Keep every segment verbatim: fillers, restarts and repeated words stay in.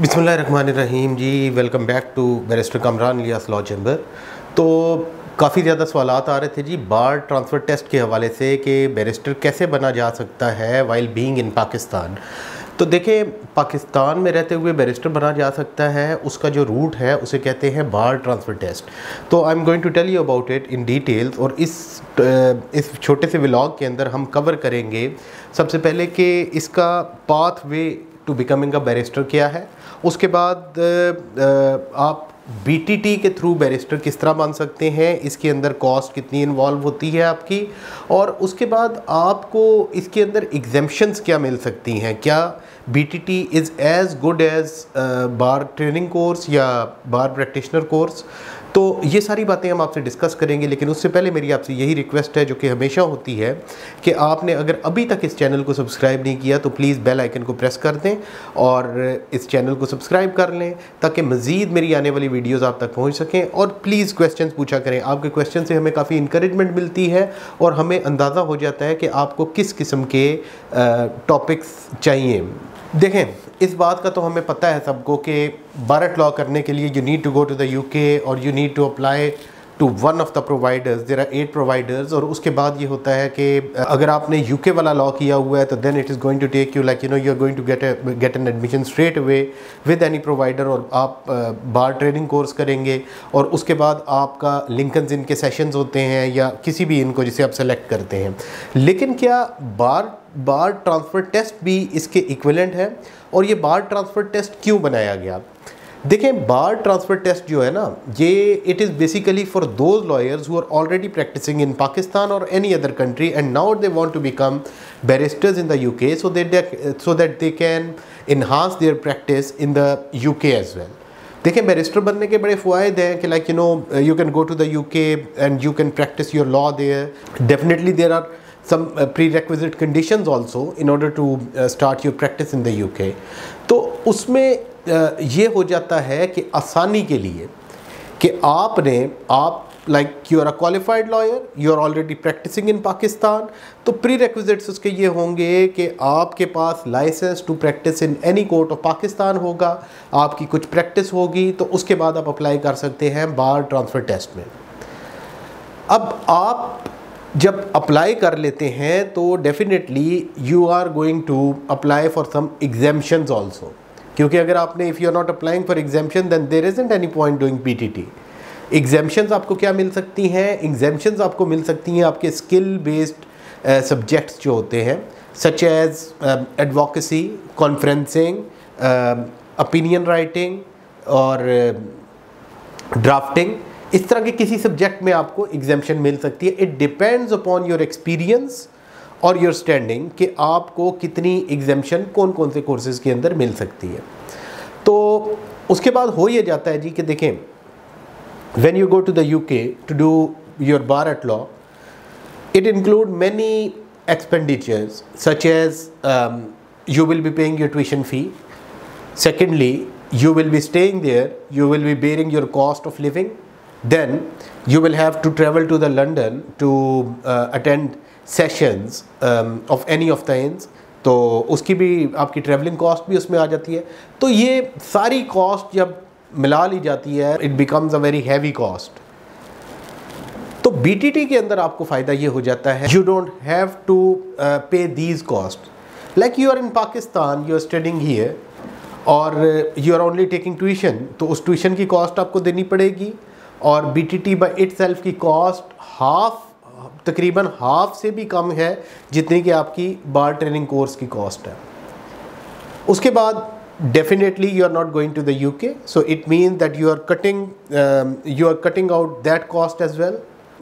बिस्मिल्लाहिर्रहमानिर्रहीम जी, welcome back to barrister Kamran Ilyas law chamber. तो काफ़ी ज़्यादा सवाल आ रहे थे जी बार ट्रांसफ़र टेस्ट के हवाले से कि बैरिस्टर कैसे बना जा सकता है वाइल बीइंग इन पाकिस्तान। तो देखें, पाकिस्तान में रहते हुए बैरिस्टर बना जा सकता है, उसका जो रूट है उसे कहते हैं बार ट्रांसफ़र टेस्ट। तो I am going to tell you about it in details, और इस इस छोटे से व्लॉग के अंदर हम कवर करेंगे सबसे पहले कि इसका path way to becoming a barrister क्या है। उसके बाद आप बीटीटी के थ्रू बैरिस्टर किस तरह बन सकते हैं, इसके अंदर कॉस्ट कितनी इन्वॉल्व होती है आपकी, और उसके बाद आपको इसके अंदर एग्जेम्पशंस क्या मिल सकती हैं, क्या BTT is as good as bar training course या बार प्रैक्टिशनर कोर्स। तो ये सारी बातें हम आपसे डिस्कस करेंगे, लेकिन उससे पहले मेरी आपसे यही रिक्वेस्ट है जो कि हमेशा होती है कि आपने अगर अभी तक इस चैनल को सब्सक्राइब नहीं किया तो प्लीज़ बेल आइकन को प्रेस कर दें और इस चैनल को सब्सक्राइब कर लें ताकि मज़ीद मेरी आने वाली वीडियोस आप तक पहुंच सकें। और प्लीज़ क्वेश्चंस पूछा करें, आपके क्वेश्चन से हमें काफ़ी इनकरेजमेंट मिलती है और हमें अंदाज़ा हो जाता है कि आपको किस किस्म के टॉपिक्स चाहिए। देखें, इस बात का तो हमें पता है सबको कि बारट लॉ करने के लिए you need to go to the UK और you need to apply to one of the providers. There are eight providers, और उसके बाद ये होता है कि अगर आपने यूके वाला लॉ किया हुआ है तो then it is going to take you like you know you are going to get get an admission straight away with any provider, और आप बार ट्रेनिंग कोर्स करेंगे और उसके बाद आपका लिंकन्स इन के सेशंस होते हैं या किसी भी इनको जिसे आप सेलेक्ट करते हैं। लेकिन क्या बार बार ट्रांसफ़र टेस्ट भी इसके इक्विवेलेंट है, और ये बार ट्रांसफ़र टेस्ट क्यों बनाया गया? देखें, बार ट्रांसफ़र टेस्ट जो है ना, ये it is basically for those lawyers who are already practising in Pakistan और any other country and now they want to become barristers in the UK so that so that they can enhance their practice in the UK as well. देखें, barrister बनने के बड़े फ़वाद हैं कि like you know you can go to the UK and you can practice your law there. Definitely there are some uh, prerequisite conditions also in order to uh, start your practice in the U K। तो उसमें uh, ये हो जाता है कि आसानी के लिए कि आपने आप like you are a qualified lawyer, you are already practising in Pakistan, तो प्रीरेक्विजिट्स उसके ये होंगे कि आपके पास license to practice in any court of Pakistan होगा, आपकी कुछ प्रैक्टिस होगी, तो उसके बाद आप अप्लाई कर सकते हैं बार ट्रांसफ़र टेस्ट में। अब आप जब अप्लाई कर लेते हैं तो definitely you are going to apply for some exemptions also, क्योंकि अगर आपने if you are not applying for exemption then there isn't any point doing PTT. Exemptions आपको क्या मिल सकती हैं? एग्जेम्पशंस आपको मिल सकती हैं आपके स्किल बेस्ड सब्जेक्ट्स जो होते हैं, such as advocacy, conferencing, opinion writing और ड्राफ्टिंग। uh, इस तरह के किसी सब्जेक्ट में आपको एग्जेम्पशन मिल सकती है। It depends upon your experience और योर स्टैंडिंग कि आपको कितनी एग्जेम्पशन कौन कौन से कोर्सेज़ के अंदर मिल सकती है। तो उसके बाद हो ये जाता है जी कि देखें, when you go to the UK to do your bar at law it include many expenditures such as you will be paying your tuition fee, secondly you will be staying there, you will be bearing your cost of living, then you will have to travel to the London to uh, attend sessions um, of any of the inns, तो उसकी भी आपकी travelling cost भी उसमें आ जाती है। तो ये सारी cost जब मिला ली जाती है it becomes a very heavy cost। तो B T T के अंदर आपको फ़ायदा ये हो जाता है you don't have to uh, pay these costs like you are in Pakistan, you are studying here और you are only taking tuition, तो उस tuition की cost आपको देनी पड़ेगी और B T T by itself की कॉस्ट हाफ तकरीबन हाफ से भी कम है जितनी कि आपकी बार ट्रेनिंग कोर्स की कॉस्ट है। उसके बाद definitely you are not going to the UK so it mean that you are cutting you are cutting out that cost as well.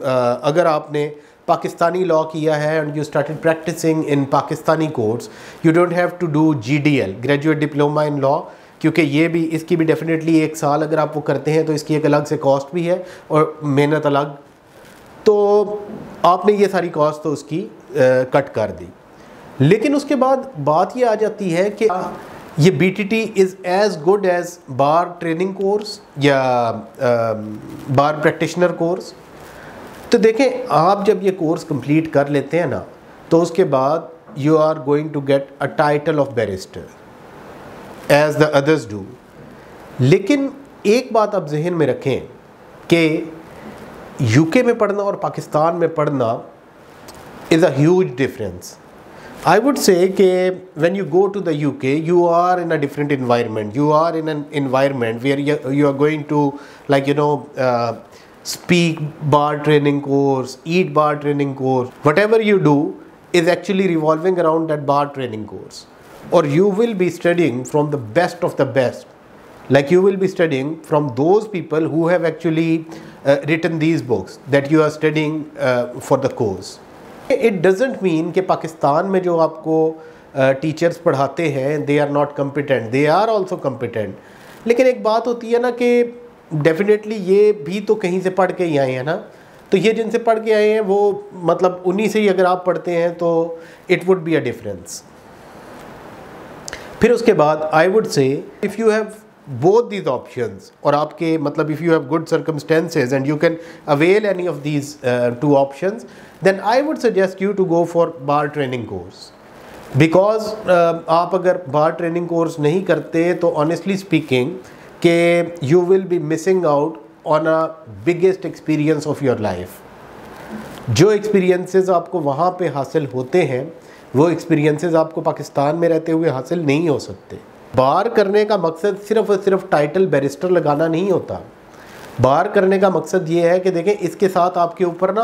अगर आपने पाकिस्तानी लॉ किया है and you started practising in Pakistani courts you don't have to do G D L graduate diploma in law, क्योंकि ये भी इसकी भी definitely एक साल अगर आप वो करते हैं तो इसकी एक अलग से कॉस्ट भी है और मेहनत अलग, तो आपने ये सारी कॉस्ट तो उसकी आ, कट कर दी। लेकिन उसके बाद बात ये आ जाती है कि ये B T T is as good as bar training course या आ, बार प्रैक्टिशनर कोर्स। तो देखें, आप जब ये कोर्स कंप्लीट कर लेते हैं ना तो उसके बाद you are going to get a title of barrister as the others do, लेकिन एक बात आप जहन में रखें कि यूके में पढ़ना और पाकिस्तान में पढ़ना is a huge difference. I would say that when you go to the U K, you are in a different environment. You are in an environment where you are going to, like you know, uh, speak bar training course, eat bar training course. Whatever you do is actually revolving around that bar training course. Or you will be studying from the best of the best. Like you will be studying from those people who have actually uh, written these books that you are studying uh, for the course. It doesn't mean कि पाकिस्तान में जो आपको teachers uh, पढ़ाते हैं they are not competent, they are also competent. लेकिन एक बात होती है ना कि डेफिनेटली ये भी तो कहीं से पढ़ के ही आए हैं ना, तो ये जिनसे पढ़ के आए हैं वो मतलब उन्हीं से ही अगर आप पढ़ते हैं तो it would be a difference. फिर उसके बाद I would say if you have both these options, और आपके मतलब if you have good circumstances and you can avail any of these two options, then I would suggest you to go for bar training course. Because आप अगर bar training course नहीं करते तो honestly speaking के you will be missing out on a biggest experience of your life. जो experiences आपको वहाँ पे हासिल होते हैं वो एक्सपीरियंसेस आपको पाकिस्तान में रहते हुए हासिल नहीं हो सकते। बार करने का मकसद सिर्फ और सिर्फ टाइटल बैरिस्टर लगाना नहीं होता। बार करने का मकसद ये है कि देखें इसके साथ आपके ऊपर ना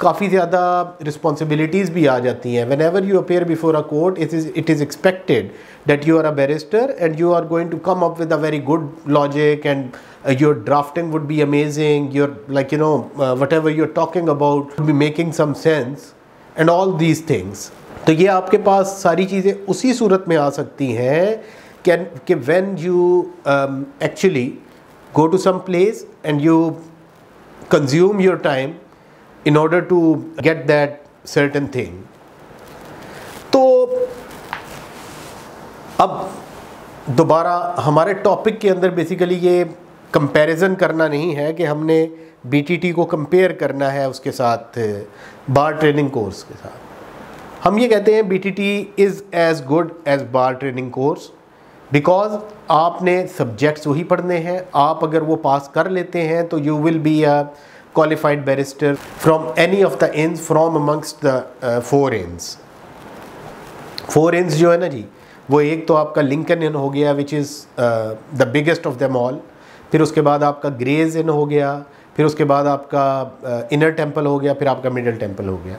काफ़ी ज़्यादा रिस्पॉन्सिबिलिटीज़ भी आ जाती हैं। Whenever you appear before a court it is it is expected that you are a barrister and you are going to come up with a very good logic and your drafting would be amazing, your like you know whatever you are talking about be making some sense and all these things. तो ये आपके पास सारी चीज़ें उसी सूरत में आ सकती हैं Can, कि when you um, actually go to some place and you consume your time in order to get that certain thing. तो अब दोबारा हमारे टॉपिक के अंदर बेसिकली ये कंपैरिजन करना नहीं है कि हमने B T T को कंपेयर करना है उसके साथ बार ट्रेनिंग कोर्स के साथ। हम ये कहते हैं B T T is as good as bar training course because आपने सब्जेक्ट्स वही पढ़ने हैं। आप अगर वो पास कर लेते हैं तो you will be a qualified barrister from any of the inns, from amongst the four inns. Four inns जो है ना जी, वो एक तो आपका लिंकन इन हो गया which is the biggest of them all, फिर उसके बाद आपका ग्रेज इन हो गया, फिर उसके बाद आपका इनर uh, टेम्पल हो गया, फिर आपका मिडल टेम्पल हो गया।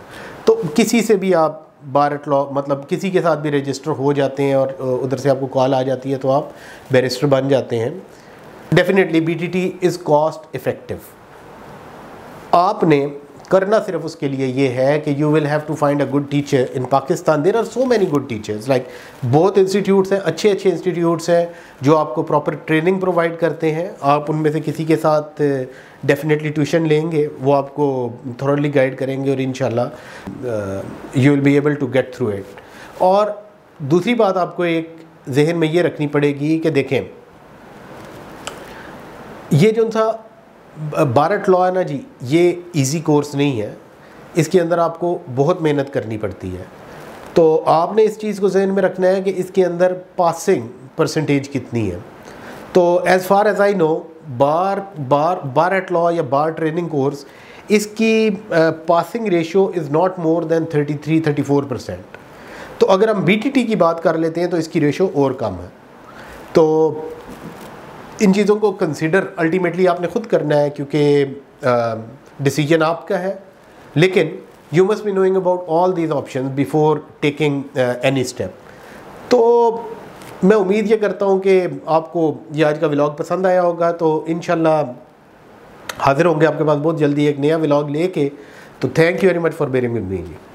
तो किसी से भी आप बारट लॉ मतलब किसी के साथ भी रजिस्टर हो जाते हैं और उधर से आपको कॉल आ जाती है तो आप बैरिस्टर बन जाते हैं। Definitely B T T is cost effective. आपने करना सिर्फ उसके लिए ये है कि you will have to find a good teacher in Pakistan. There are so many good teachers, like बहुत इंस्टीट्यूट्स हैं, अच्छे अच्छे इंस्टीट्यूट्स हैं जो आपको प्रॉपर ट्रेनिंग प्रोवाइड करते हैं। आप उनमें से किसी के साथ डेफिनेटली ट्यूशन लेंगे, वो आपको थोरली गाइड करेंगे और इंशाल्लाह you will be able to get through it. और दूसरी बात आपको एक जहन में ये रखनी पड़ेगी कि देखें ये जो सा बारट लॉ है ना जी, ये इजी कोर्स नहीं है, इसके अंदर आपको बहुत मेहनत करनी पड़ती है। तो आपने इस चीज़ को जहन में रखना है कि इसके अंदर पासिंग परसेंटेज कितनी है। तो as far as I know bar bar bar at law या बार ट्रेनिंग कोर्स इसकी passing ratio is not more than thirty three thirty four percent. तो अगर हम B T T की बात कर लेते हैं तो इसकी रेशियो और कम है। तो इन चीज़ों को कंसिडर अल्टीमेटली आपने ख़ुद करना है क्योंकि डिसीजन आपका है, लेकिन you must be knowing about all these options before taking any step. तो मैं उम्मीद ये करता हूँ कि आपको ये आज का व्लॉग पसंद आया होगा। तो इंशाल्लाह हाजिर होंगे आपके पास बहुत जल्दी एक नया व्लॉग लेके। तो thank you very much for bearing with me.